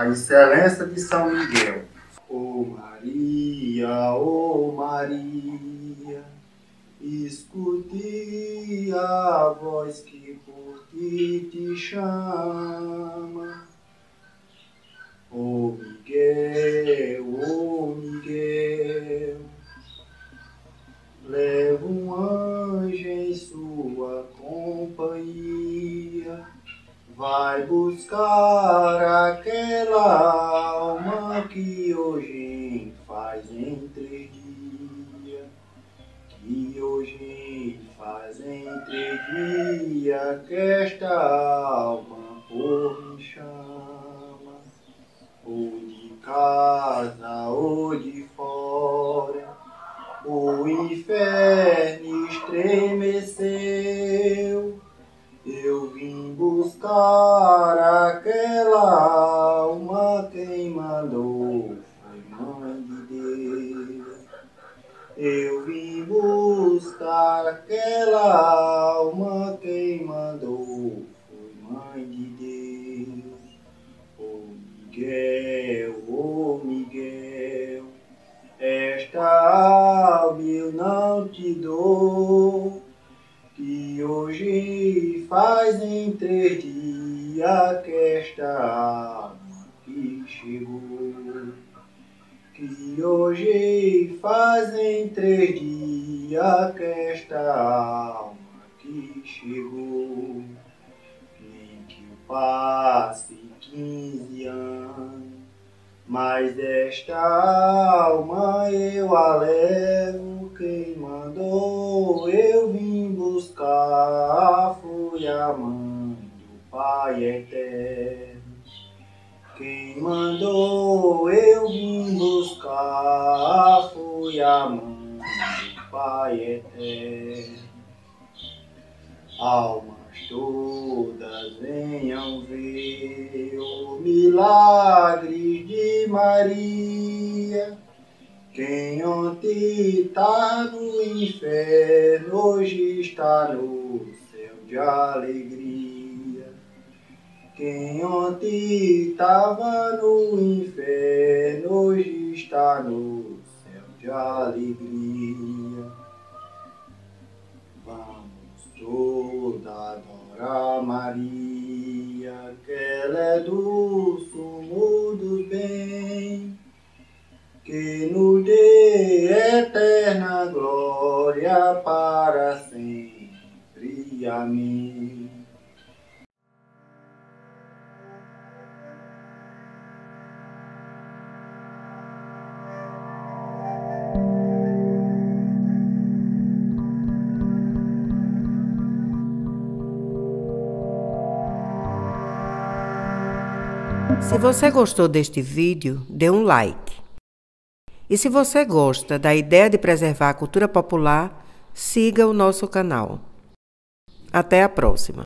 a Incelença de São Miguel. Ô Maria, escute a voz que por ti te chama. Ô Miguel, leva um anjo em sua companhia, vai buscar aquela alma que hoje faz em 3 dias, que esta alma por me chama, ou de casa ou de fora, o inferno estremeceu, eu vim buscar aquela alma, quem mandou foi Mãe de Deus. Eu vim buscar aquela alma, quem mandou foi Mãe de Deus. Ô Miguel, esta alma eu não te dou, que hoje faz em 3 dias que esta alma que chegou, nem que eu passe 15 anos, mas esta alma eu a levo, quem mandou eu vim buscar foi a Mãe do Pai Eterno. Quem mandou eu vim buscar foi a Mãe do Pai Eterno. Almas todas venham ver o milagre de Maria. Quem ontem está no inferno, hoje está no céu de alegria. Quem ontem estava no inferno, hoje está no céu de alegria. Toda adora Maria, que ela é do sumo do bem, que nos dê eterna glória para sempre. Amém. Se você gostou deste vídeo, dê um like. E se você gosta da ideia de preservar a cultura popular, siga o nosso canal. Até a próxima!